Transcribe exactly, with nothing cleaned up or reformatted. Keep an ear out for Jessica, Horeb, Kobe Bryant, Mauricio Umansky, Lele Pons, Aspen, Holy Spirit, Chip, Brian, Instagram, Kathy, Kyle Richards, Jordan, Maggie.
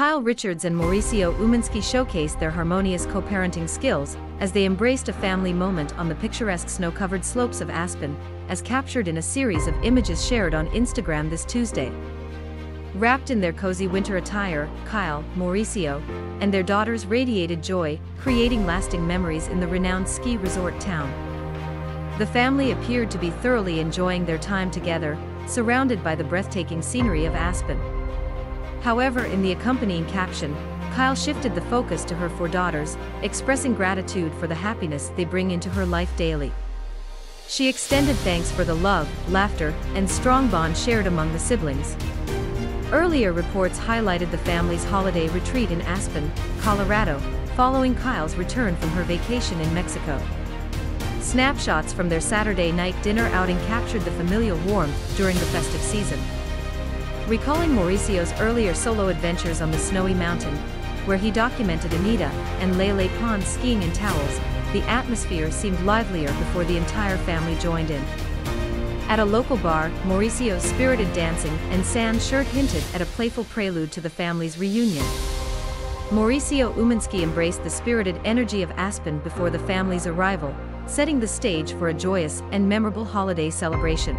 Kyle Richards and Mauricio Umansky showcased their harmonious co-parenting skills as they embraced a family moment on the picturesque snow-covered slopes of Aspen, as captured in a series of images shared on Instagram this Tuesday. Wrapped in their cozy winter attire, Kyle, Mauricio, and their daughters radiated joy, creating lasting memories in the renowned ski resort town. The family appeared to be thoroughly enjoying their time together, surrounded by the breathtaking scenery of Aspen. However, in the accompanying caption, Kyle shifted the focus to her four daughters, expressing gratitude for the happiness they bring into her life daily. She extended thanks for the love, laughter, and strong bond shared among the siblings. Earlier reports highlighted the family's holiday retreat in Aspen, Colorado, following Kyle's return from her vacation in Mexico. Snapshots from their Saturday night dinner outing captured the familial warmth during the festive season. Recalling Mauricio's earlier solo adventures on the snowy mountain, where he documented Anita and Lele Pons skiing in towels, the atmosphere seemed livelier before the entire family joined in. At a local bar, Mauricio's spirited dancing and Sam's shirt hinted at a playful prelude to the family's reunion. Mauricio Umansky embraced the spirited energy of Aspen before the family's arrival, setting the stage for a joyous and memorable holiday celebration.